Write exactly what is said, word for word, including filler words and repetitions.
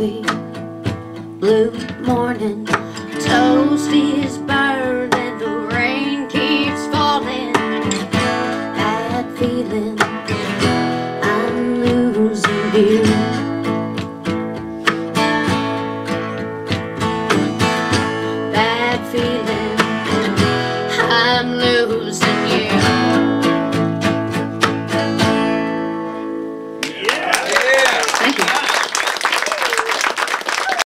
coffee, blue morning, toast is burned and the rain keeps falling. Bad feeling, I'm losing you. Bad feeling, I'm losing you.